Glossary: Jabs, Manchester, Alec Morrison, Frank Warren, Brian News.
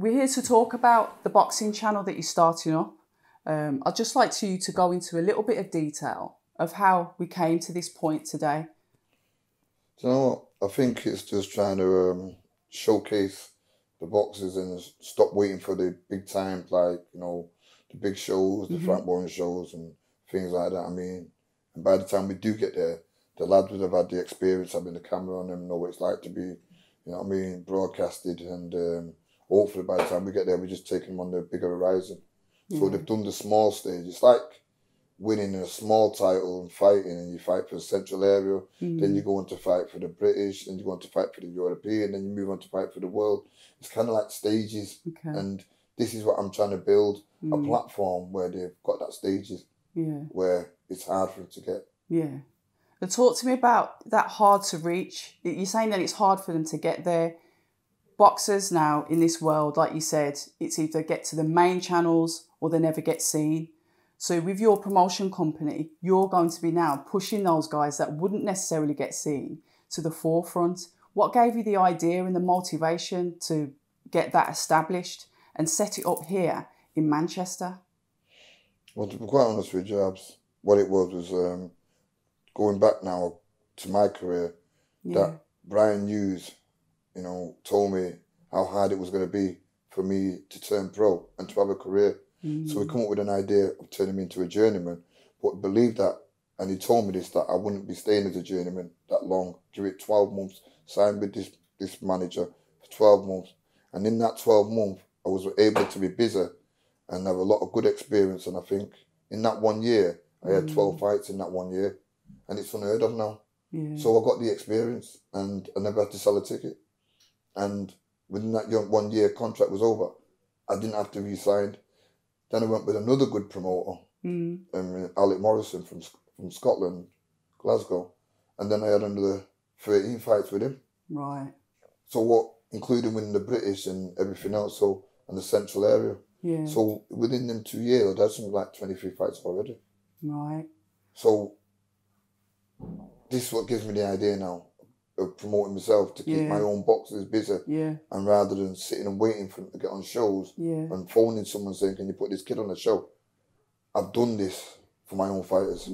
We're here to talk about the boxing channel that you're starting up. I'd just like you to go into a little bit of detail of how we came to this point today. You know, I think it's just trying to showcase the boxers and stop waiting for the big times, like, you know, the big shows, the Frank Warren shows and things like that. I mean, and by the time we do get there, the lads would have had the experience having the camera on them, know what it's like to be, you know what I mean, broadcasted. And hopefully by the time we get there, we just take them on the bigger horizon. So they've done the small stage. It's like winning a small title and fighting, and you fight for the Central Area, then you go on to fight for the British, then you go on to fight for the European, then you move on to fight for the world. It's kind of like stages, and this is what I'm trying to build, a platform where they've got that stages, where it's hard for them to get. Yeah. Now talk to me about that hard to reach. You're saying that it's hard for them to get there. Boxers now in this world, like you said, it's either get to the main channels or they never get seen. So with your promotion company, you're going to be now pushing those guys that wouldn't necessarily get seen to the forefront. What gave you the idea and the motivation to get that established and set it up here in Manchester? Well, to be quite honest with you, Jabs, what it was going back now to my career, that Brian News, you know, told me how hard it was going to be for me to turn pro and to have a career. So we come up with an idea of turning me into a journeyman, but believe that, and he told me this, that I wouldn't be staying as a journeyman that long. Give it 12 months, sign with this manager for 12 months. And in that 12 months, I was able to be busy and have a lot of good experience. And I think in that 1 year, I had 12 fights in that 1 year, and it's unheard of now. So I got the experience and I never had to sell a ticket. And within that 1 year contract was over, I didn't have to re-sign. Then I went with another good promoter, Alec Morrison from Scotland, Glasgow. And then I had another 13 fights with him. Right. So what, including winning the British and everything else, so, and the Central Area. Yeah. So within them 2 years, I'd had something like 23 fights already. Right. So this is what gives me the idea now of promoting myself to keep my own boxers busy, and rather than sitting and waiting for them to get on shows and phoning someone saying, can you put this kid on a show? I've done this for my own fighters.